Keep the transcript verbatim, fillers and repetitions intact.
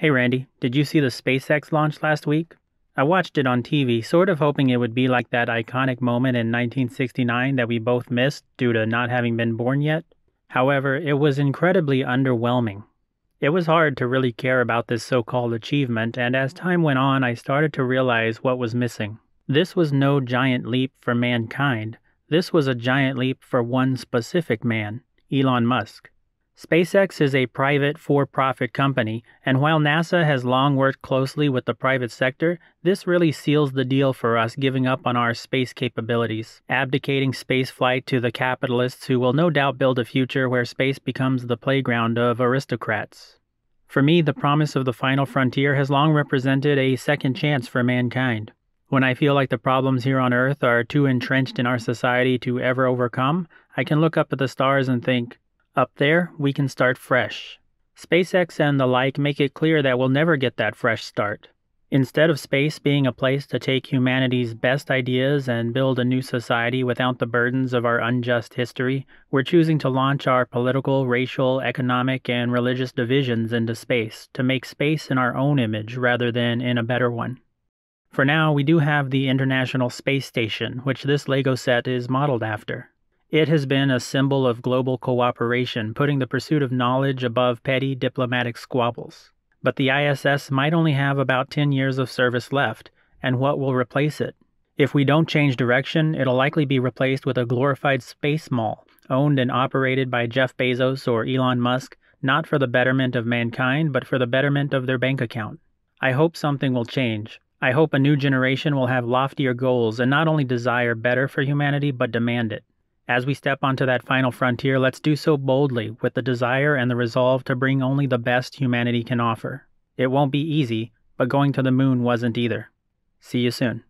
Hey Randy, did you see the SpaceX launch last week? I watched it on T V, sort of hoping it would be like that iconic moment in nineteen sixty-nine that we both missed due to not having been born yet. However, it was incredibly underwhelming. It was hard to really care about this so-called achievement, and as time went on, I started to realize what was missing. This was no giant leap for mankind. This was a giant leap for one specific man, Elon Musk. SpaceX is a private for-profit company, and while NASA has long worked closely with the private sector, this really seals the deal for us giving up on our space capabilities, abdicating spaceflight to the capitalists who will no doubt build a future where space becomes the playground of aristocrats. For me, the promise of the final frontier has long represented a second chance for mankind. When I feel like the problems here on Earth are too entrenched in our society to ever overcome, I can look up at the stars and think, up there, we can start fresh. SpaceX and the like make it clear that we'll never get that fresh start. Instead of space being a place to take humanity's best ideas and build a new society without the burdens of our unjust history, we're choosing to launch our political, racial, economic, and religious divisions into space to make space in our own image rather than in a better one. For now, we do have the International Space Station, which this Lego set is modeled after. It has been a symbol of global cooperation, putting the pursuit of knowledge above petty diplomatic squabbles. But the I S S might only have about ten years of service left, and what will replace it? If we don't change direction, it'll likely be replaced with a glorified space mall, owned and operated by Jeff Bezos or Elon Musk, not for the betterment of mankind, but for the betterment of their bank account. I hope something will change. I hope a new generation will have loftier goals and not only desire better for humanity, but demand it. As we step onto that final frontier, let's do so boldly, with the desire and the resolve to bring only the best humanity can offer. It won't be easy, but going to the moon wasn't either. See you soon.